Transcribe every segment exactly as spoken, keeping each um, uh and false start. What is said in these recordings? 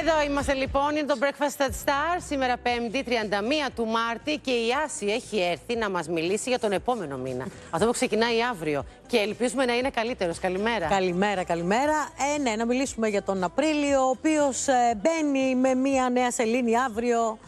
Εδώ είμαστε λοιπόν, είναι το Breakfast at Stars, σήμερα πέμπτη τριάντα μία του Μάρτη και η Άση έχει έρθει να μας μιλήσει για τον επόμενο μήνα. Αυτό που ξεκινάει αύριο και ελπίζουμε να είναι καλύτερος. Καλημέρα. Καλημέρα, καλημέρα. Ε, ναι, να μιλήσουμε για τον Απρίλιο, ο οποίος ε, μπαίνει με μία νέα σελήνη αύριο.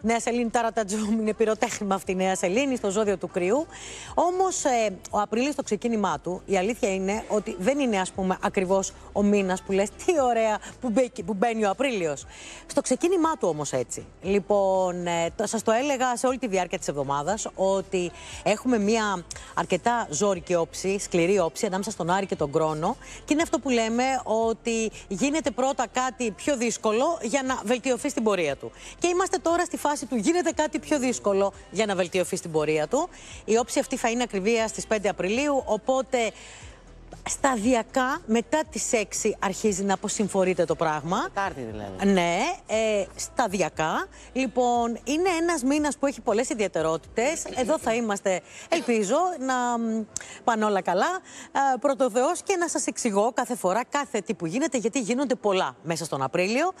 Νέα σελήνη Ταρατατζούμ, είναι πυροτέχνημα αυτή η νέα σελήνη στο ζώδιο του Κρυού. Όμως ε, ο Απρίλιος στο ξεκίνημά του, η αλήθεια είναι ότι δεν είναι, ας πούμε, ακριβώς ο μήνας που λες τι ωραία που, μπέ, που μπαίνει ο Απρίλιος. Στο ξεκίνημά του όμως έτσι. Λοιπόν, ε, το, σας το έλεγα σε όλη τη διάρκεια της εβδομάδας ότι έχουμε μια αρκετά ζώρικη όψη, σκληρή όψη ανάμεσα στον Άρη και τον Κρόνο. Και είναι αυτό που λέμε ότι γίνεται πρώτα κάτι πιο δύσκολο για να βελτιωθεί στην πορεία του. Και είμαστε τώρα στη φάση του γίνεται κάτι πιο δύσκολο για να βελτιωθεί στην πορεία του. Η όψη αυτή θα είναι ακριβία στις πέντε Απριλίου, οπότε σταδιακά μετά τις έξι αρχίζει να αποσυμφορείται το πράγμα. Τετάρτη δηλαδή. Ναι, ε, σταδιακά. Λοιπόν, είναι ένας μήνας που έχει πολλές ιδιαιτερότητες. Εδώ θα είμαστε, ελπίζω, να πάνε όλα καλά. Ε, Πρώτο Θεός και να σας εξηγώ κάθε φορά, κάθε τι που γίνεται, γιατί γίνονται πολλά μέσα στον Απρίλιο.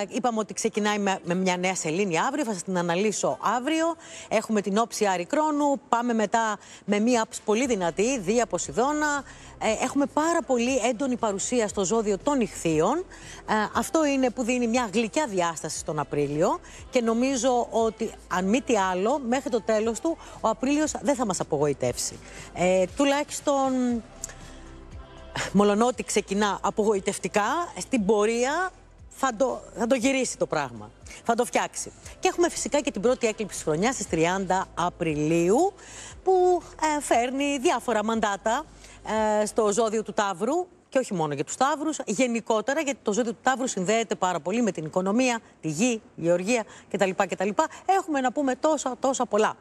Ε, είπαμε ότι ξεκινάει με, με μια νέα σελήνη αύριο, θα σας την αναλύσω αύριο. Έχουμε την όψη Άρη Κρόνου, πάμε μετά με μια πολύ δυνατή, Δία Ποσειδώνα. Έχουμε πάρα πολύ έντονη παρουσία στο ζώδιο των Ιχθείων. Αυτό είναι που δίνει μια γλυκιά διάσταση στον Απρίλιο και νομίζω ότι αν μη τι άλλο, μέχρι το τέλος του, ο Απρίλιος δεν θα μας απογοητεύσει. Ε, τουλάχιστον, μολονότι ξεκινά απογοητευτικά, στην πορεία θα το, θα το γυρίσει το πράγμα. Θα το φτιάξει. Και έχουμε φυσικά και την πρώτη έκλειψη της χρονιάς στις τριάντα Απριλίου που ε, φέρνει διάφορα μαντάτα ε, στο ζώδιο του Ταύρου και όχι μόνο για τους Ταύρους, γενικότερα γιατί το ζώδιο του Ταύρου συνδέεται πάρα πολύ με την οικονομία, τη γη, γεωργία κτλ. κτλ. Έχουμε να πούμε τόσα τόσα πολλά.